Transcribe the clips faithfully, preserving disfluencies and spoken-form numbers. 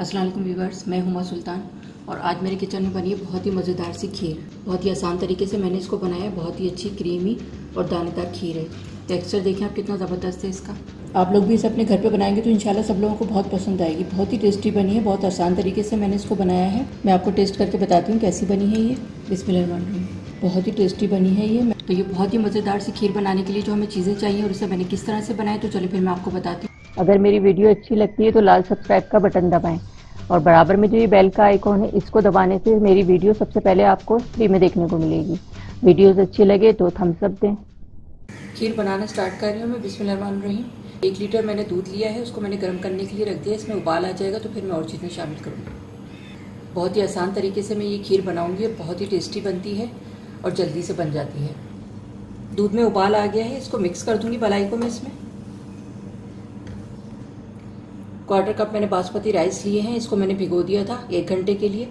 अस्सलाम वालेकुम व्यूअर्स, मैं हुमा सुल्तान और आज मेरे किचन में बनी है बहुत ही मज़ेदार सी खीर। बहुत ही आसान तरीके से मैंने इसको बनाया है। बहुत ही अच्छी क्रीमी और दानेदार खीर है। टेक्सचर देखें आप कितना ज़बरदस्त है इसका। आप लोग भी इसे अपने घर पे बनाएंगे तो इंशाल्लाह सब लोगों को बहुत पसंद आएगी। बहुत ही टेस्टी बनी है। बहुत आसान तरीके से मैंने इसको बनाया है। मैं आपको टेस्ट करके बताती हूँ कैसी बनी है ये। बिस्मिल्लाहिर्रहमानिर्रहीम। बहुत ही टेस्टी बनी है ये। तो ये बहुत ही मज़ेदार सी खीर बनाने के लिए जो हमें चीज़ें चाहिए और इसे मैंने किस तरह से बनाया तो चलिए फिर मैं आपको बताती हूँ। अगर मेरी वीडियो अच्छी लगती है तो लाल सब्सक्राइब का बटन दबाएँ और बराबर में जो ये बेल का आइकॉन है इसको दबाने से मेरी वीडियो सबसे पहले आपको फ्री में देखने को मिलेगी। वीडियोस अच्छी लगे तो थम्स अप दें। खीर बनाना स्टार्ट कर रही हूँ मैं। बिस्मिल्लाहिर्रहमानिर्रहीम। एक लीटर मैंने दूध लिया है, उसको मैंने गर्म करने के लिए रख दिया। इसमें उबाल आ जाएगा तो फिर मैं और चीज़ें शामिल करूँगी। बहुत ही आसान तरीके से मैं ये खीर बनाऊँगी। बहुत ही टेस्टी बनती है और जल्दी से बन जाती है। दूध में उबाल आ गया है, इसको मिक्स कर दूँगी मलाई को मैं। इसमें क्वार्टर कप मैंने बासमती राइस लिए हैं। इसको मैंने भिगो दिया था एक घंटे के लिए।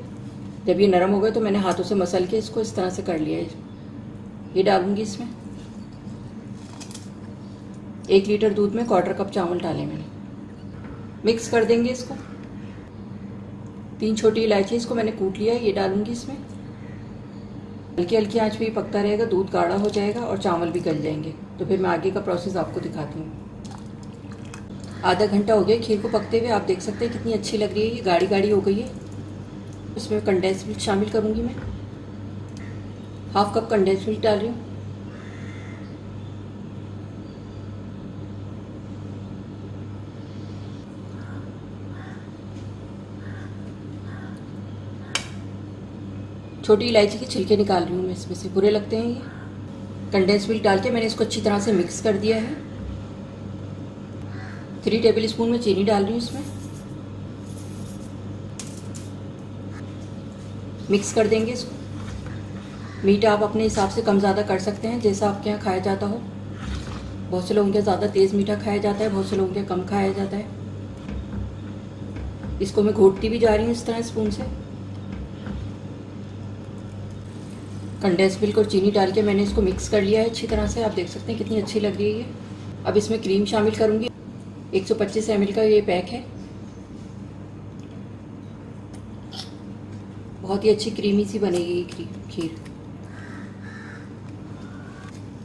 जब ये नरम हो गए तो मैंने हाथों से मसल के इसको इस तरह से कर लिया है। ये डालूंगी इसमें। एक लीटर दूध में क्वार्टर कप चावल डाले मैंने। मिक्स कर देंगे इसको। तीन छोटी इलायची इसको मैंने कूट लिया है, ये डालूंगी इसमें। हल्की हल्की आँच पर पकता रहेगा, दूध गाढ़ा हो जाएगा और चावल भी गल जाएंगे। तो फिर मैं आगे का प्रोसेस आपको दिखाती हूँ। आधा घंटा हो गया खीर को पकते हुए। आप देख सकते हैं कितनी अच्छी लग रही है ये। गाढ़ी गाढ़ी हो गई है। इसमें कंडेंस मिल्क शामिल करूँगी मैं। हाफ कप कंडेंस मिल्क डाल रही हूँ। छोटी इलायची के छिलके निकाल रही हूँ मैं इसमें से, बुरे लगते हैं ये। कंडेंस मिल्क डाल के मैंने इसको अच्छी तरह से मिक्स कर दिया है। थ्री टेबल स्पून में चीनी डाल रही हूँ इसमें। मिक्स कर देंगे इसको। मीठा आप अपने हिसाब से कम ज़्यादा कर सकते हैं, जैसा आपके यहाँ खाया जाता हो। बहुत से लोगों के ज़्यादा तेज़ मीठा खाया जाता है, बहुत से लोगों के कम खाया जाता है। इसको मैं घोटती भी जा रही हूँ इस तरह स्पून से। कंडेंस मिल्क और चीनी डाल के मैंने इसको मिक्स कर लिया है अच्छी तरह से। आप देख सकते हैं कितनी अच्छी लग रही है ये। अब इसमें क्रीम शामिल करूँगी। एक सौ पच्चीस एमएल का ये पैक है। बहुत ही अच्छी क्रीमी सी बनेगी ये खीर।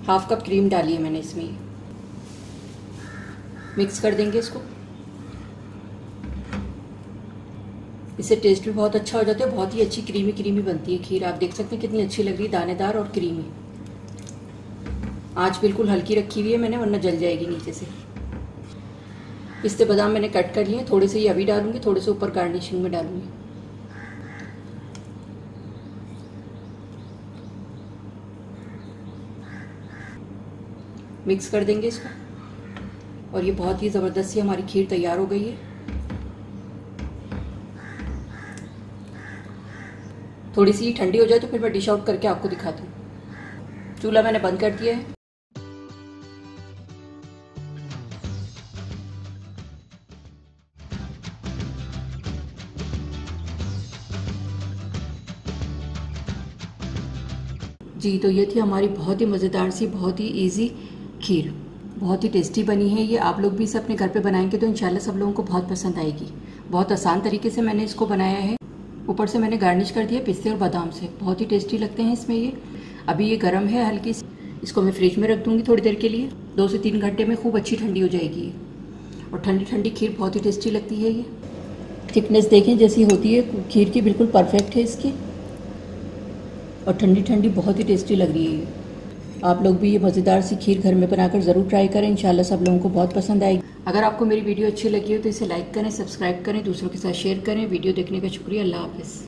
हाफ कप क्रीम डाली है मैंने इसमें। मिक्स कर देंगे इसको। इससे टेस्ट भी बहुत अच्छा हो जाता है। बहुत ही अच्छी क्रीमी क्रीमी बनती है खीर। आप देख सकते हैं कितनी अच्छी लग रही है, दानेदार और क्रीमी। आंच बिल्कुल हल्की रखी हुई है मैंने, वरना जल जाएगी नीचे से। पिस्ते बादाम मैंने कट कर लिए हैं। थोड़े से ये अभी डालूंगी, थोड़े से ऊपर गार्निशिंग में डालूंगी। मिक्स कर देंगे इसको। और ये बहुत ही ज़बरदस्त सी हमारी खीर तैयार हो गई है। थोड़ी सी ठंडी हो जाए तो फिर मैं डिश आउट करके आपको दिखाती हूँ। चूल्हा मैंने बंद कर दिया है। जी तो ये थी हमारी बहुत ही मज़ेदार सी, बहुत ही इजी खीर। बहुत ही टेस्टी बनी है ये। आप लोग भी इसे अपने घर पे बनाएंगे तो इंशाल्लाह सब लोगों को बहुत पसंद आएगी। बहुत आसान तरीके से मैंने इसको बनाया है। ऊपर से मैंने गार्निश कर दिया पिस्ते और बादाम से। बहुत ही टेस्टी लगते हैं इसमें ये। अभी ये गर्म है हल्की सी। इसको मैं फ्रिज में रख दूँगी थोड़ी देर के लिए। दो से तीन घंटे में खूब अच्छी ठंडी हो जाएगी ये। और ठंडी ठंडी खीर बहुत ही टेस्टी लगती है ये। थिकनेस देखें जैसी होती है खीर की, बिल्कुल परफेक्ट है इसकी। और ठंडी ठंडी बहुत ही टेस्टी लग रही है। आप लोग भी ये मज़ेदार सी खीर घर में बनाकर ज़रूर ट्राई करें। इंशाल्लाह सब लोगों को बहुत पसंद आएगी। अगर आपको मेरी वीडियो अच्छी लगी हो तो इसे लाइक करें, सब्सक्राइब करें, दूसरों के साथ शेयर करें। वीडियो देखने का शुक्रिया। अल्लाह हाफ़िज़।